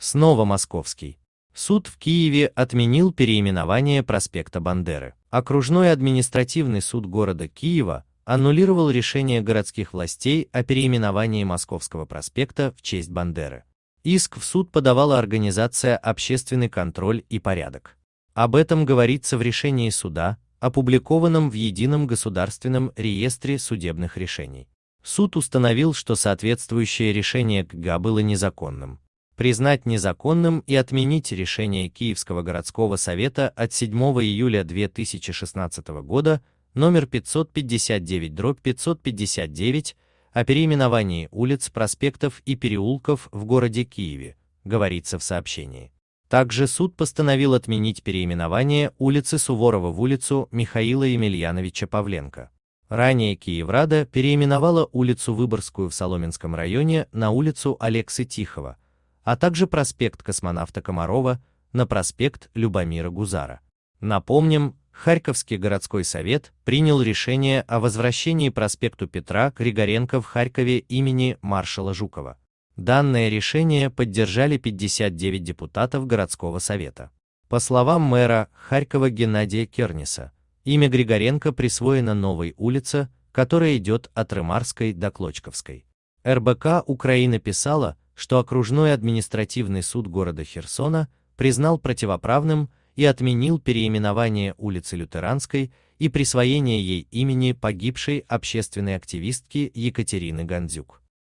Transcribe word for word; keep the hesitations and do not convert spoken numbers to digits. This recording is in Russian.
Снова Московский. Суд в Киеве отменил переименование проспекта Бандеры. Окружной административный суд города Киева аннулировал решение городских властей о переименовании Московского проспекта в честь Бандеры. Иск в суд подавала организация «Общественный контроль и порядок». Об этом говорится в решении суда, опубликованном в Едином государственном реестре судебных решений. Суд установил, что соответствующее решение КГ было незаконным. Признать незаконным и отменить решение Киевского городского совета от седьмого июля две тысячи шестнадцатого года номер пятьсот пятьдесят девять дробь пятьсот пятьдесят девять о переименовании улиц, проспектов и переулков в городе Киеве, говорится в сообщении. Также суд постановил отменить переименование улицы Суворова в улицу Михаила Емельяновича Павленко. Ранее Киеврада переименовала улицу Выборгскую в Соломенском районе на улицу Алексы Тихого, а также проспект Космонавта Комарова на проспект Любомира Гузара. Напомним, Харьковский городской совет принял решение о возвращении проспекту Петра Григоренко в Харькове имени маршала Жукова. Данное решение поддержали пятьдесят девять депутатов городского совета. По словам мэра Харькова Геннадия Керниса, имя Григоренко присвоено новой улице, которая идет от Рымарской до Клочковской. эр бэ ка «Украина» писала, что окружной административный суд города Херсона признал противоправным и отменил переименование улицы Лютеранской и присвоение ей имени погибшей общественной активистки Екатерины Гандзюк.